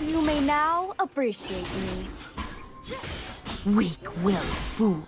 You may now appreciate me. Weak-willed fools.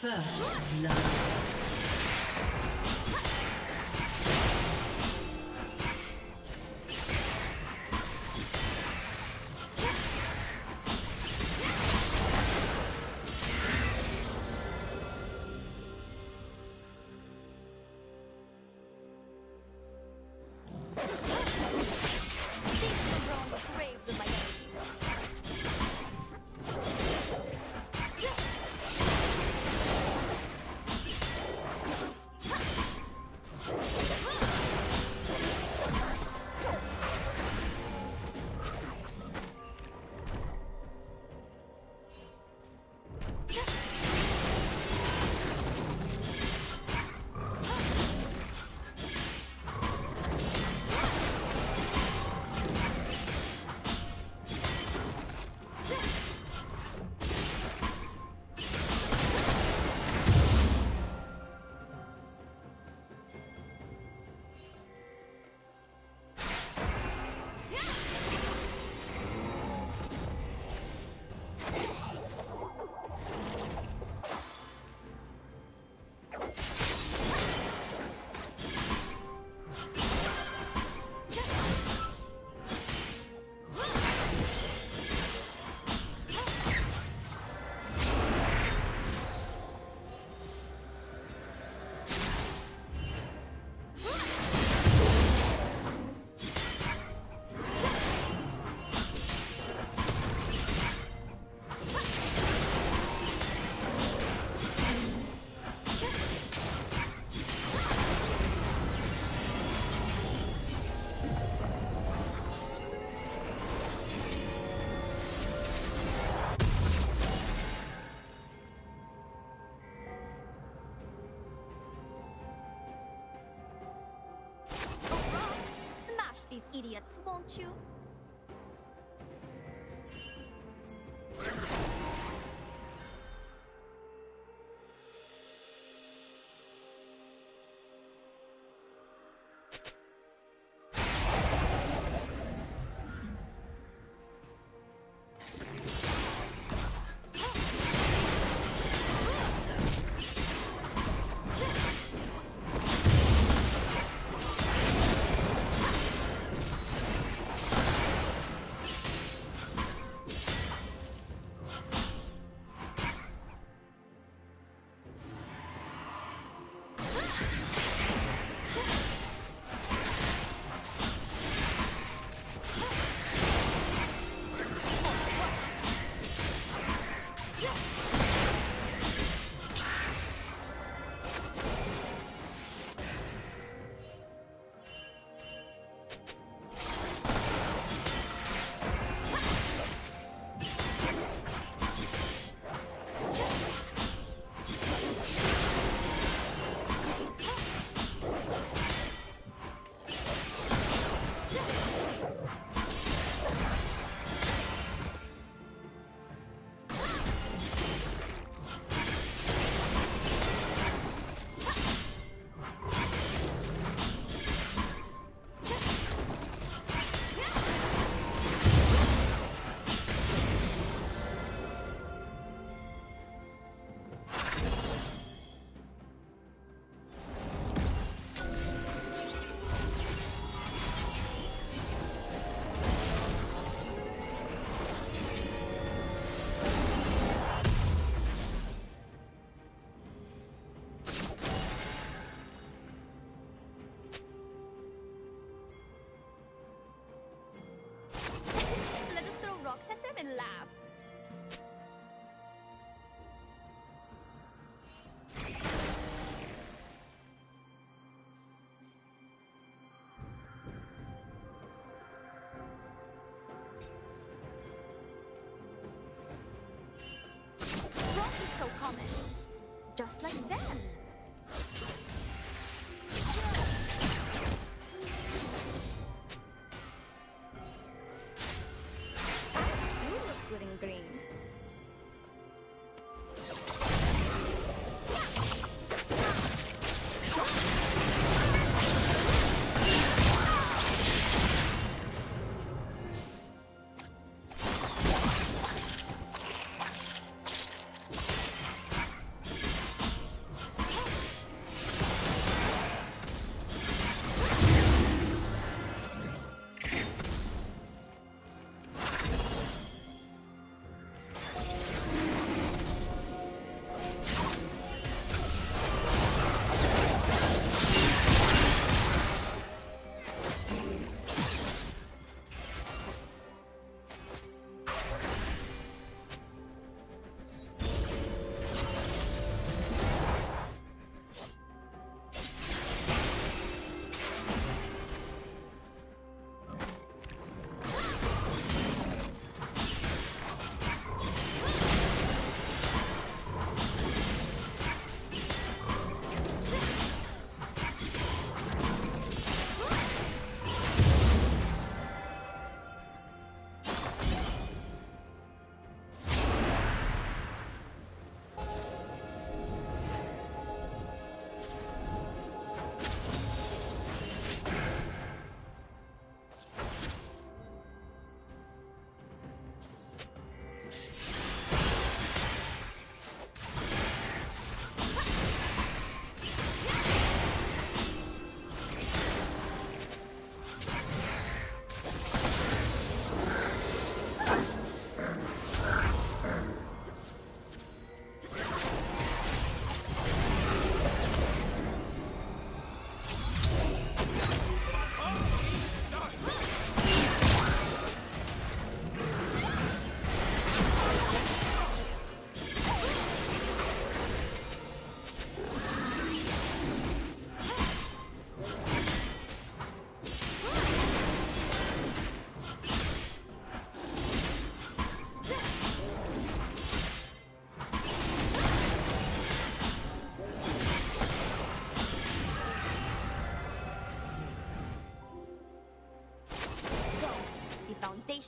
First love. Idiots, won't you? And laugh. so common. Just like them.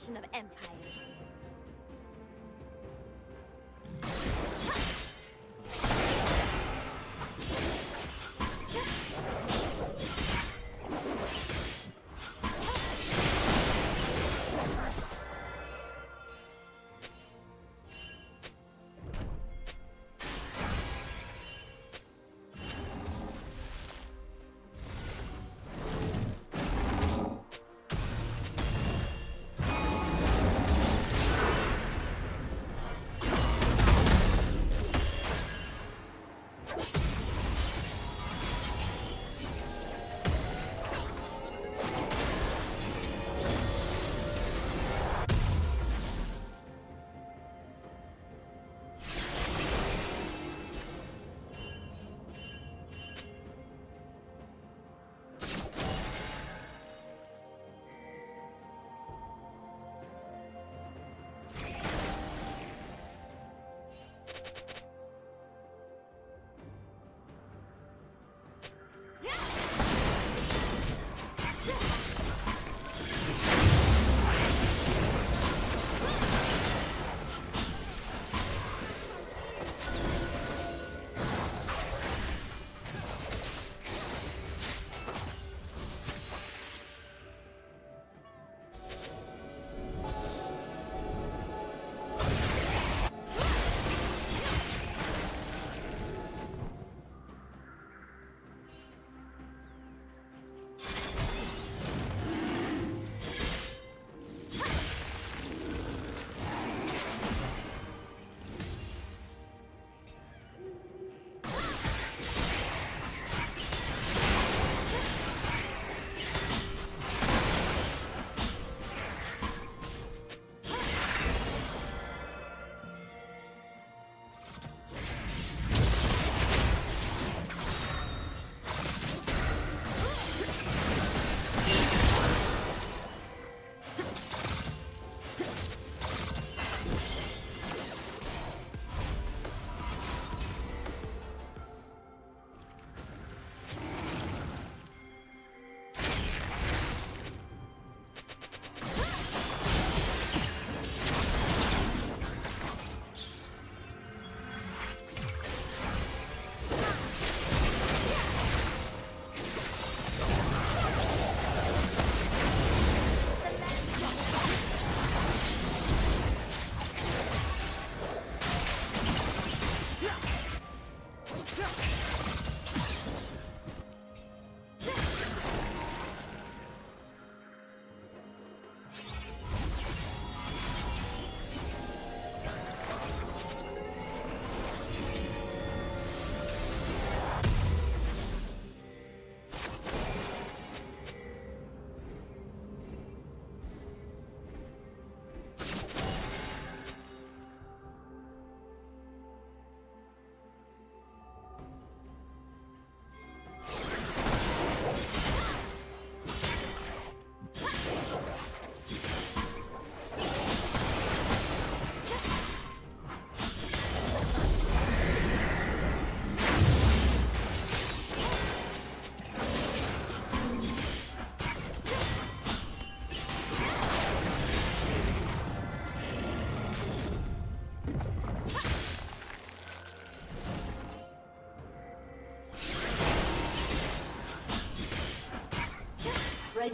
Of empires. The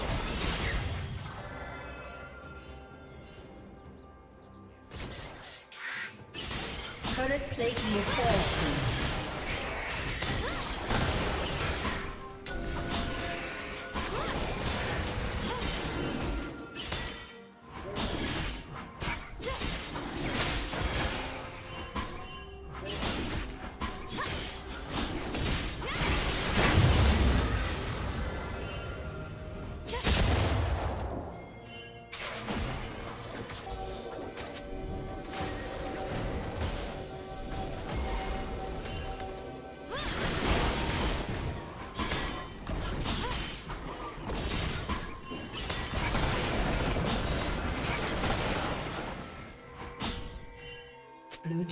Turret plate will fall soon. Blue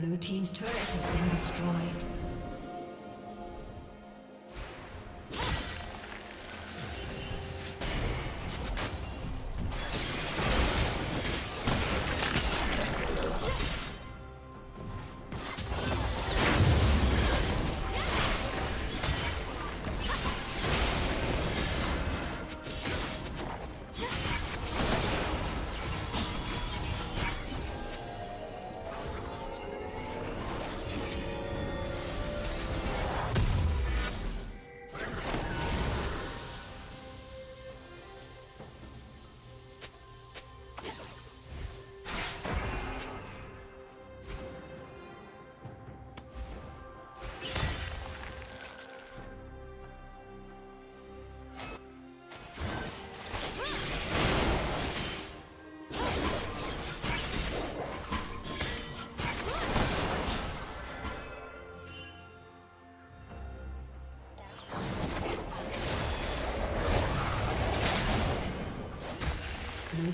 Blue team's turret has been destroyed. Blue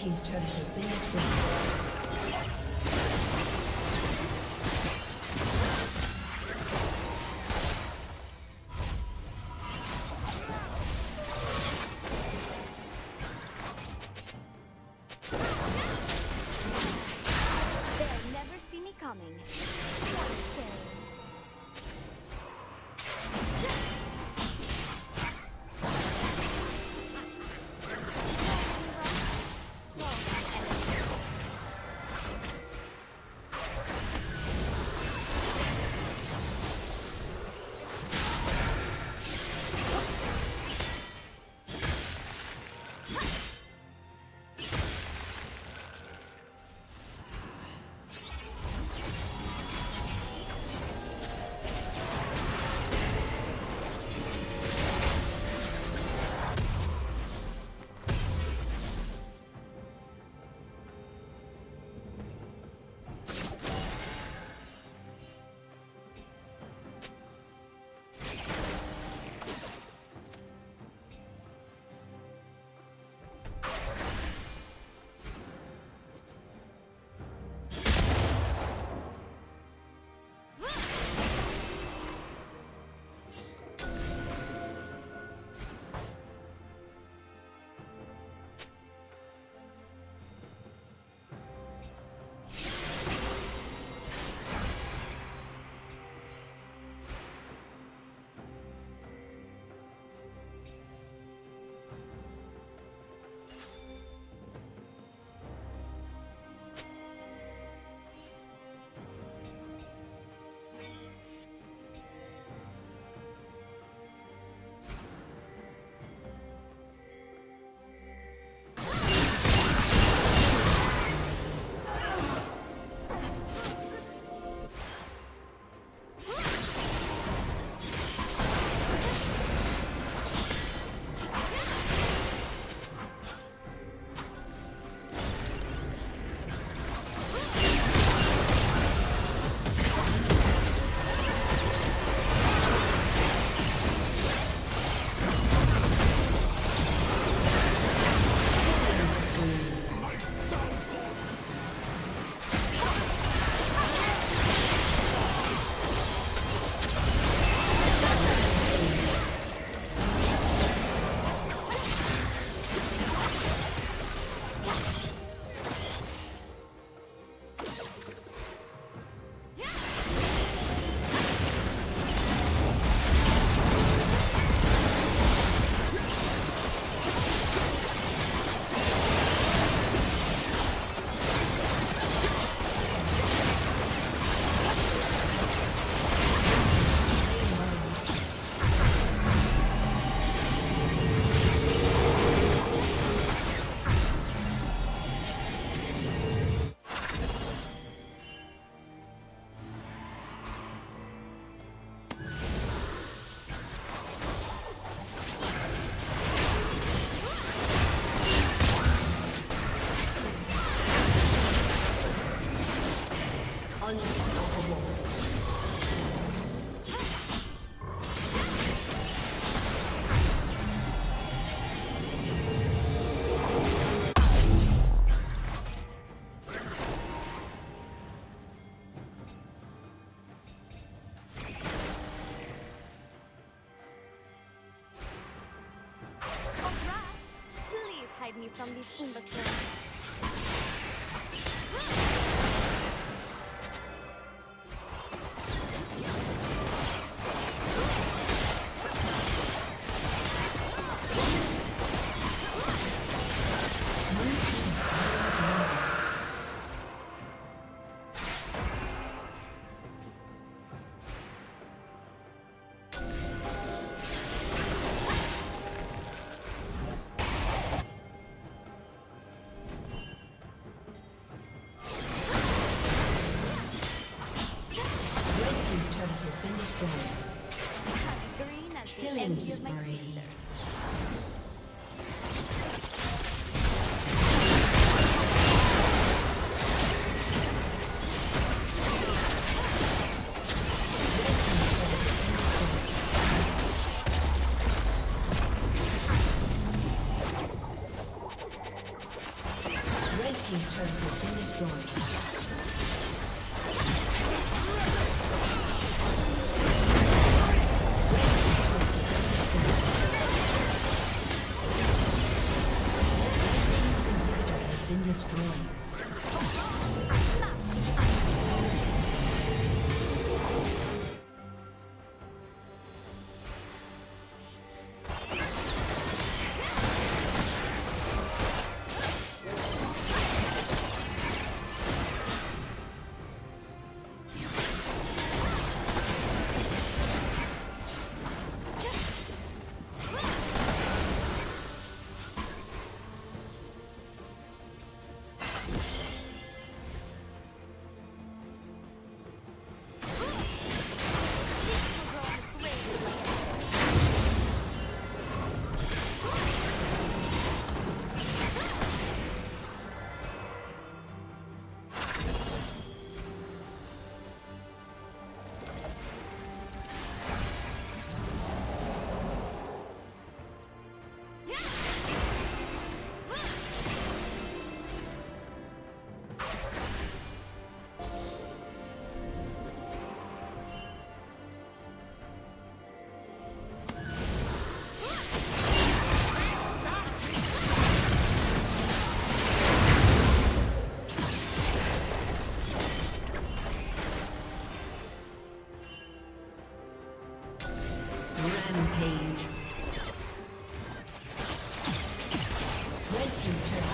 Team's turret has been destroyed. hide me from these imbeciles. Red team's turret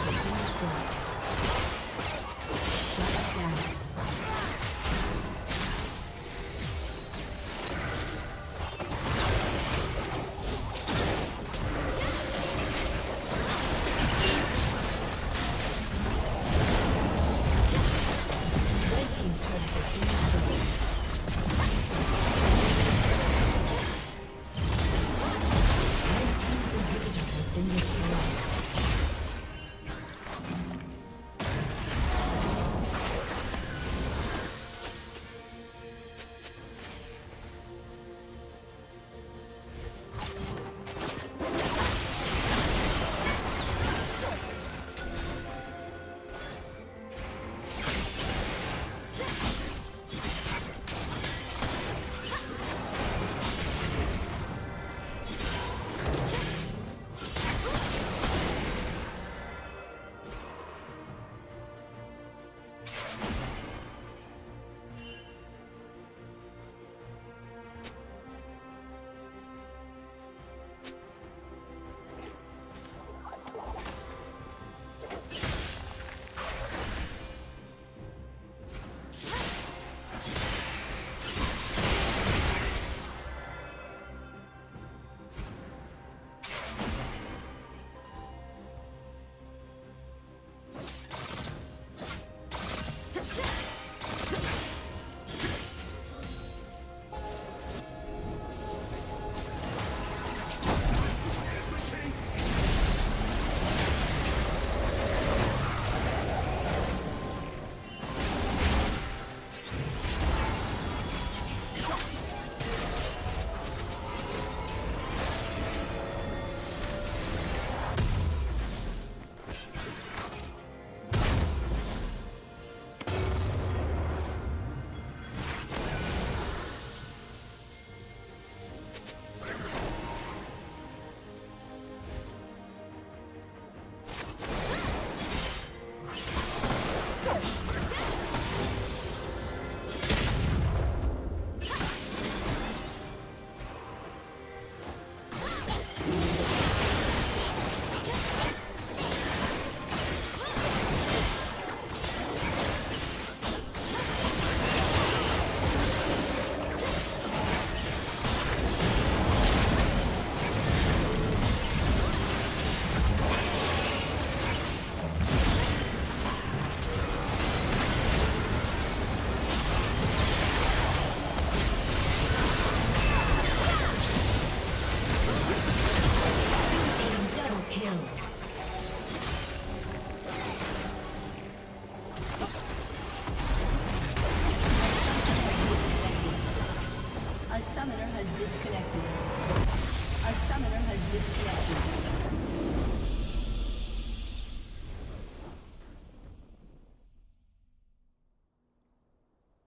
has been destroyed.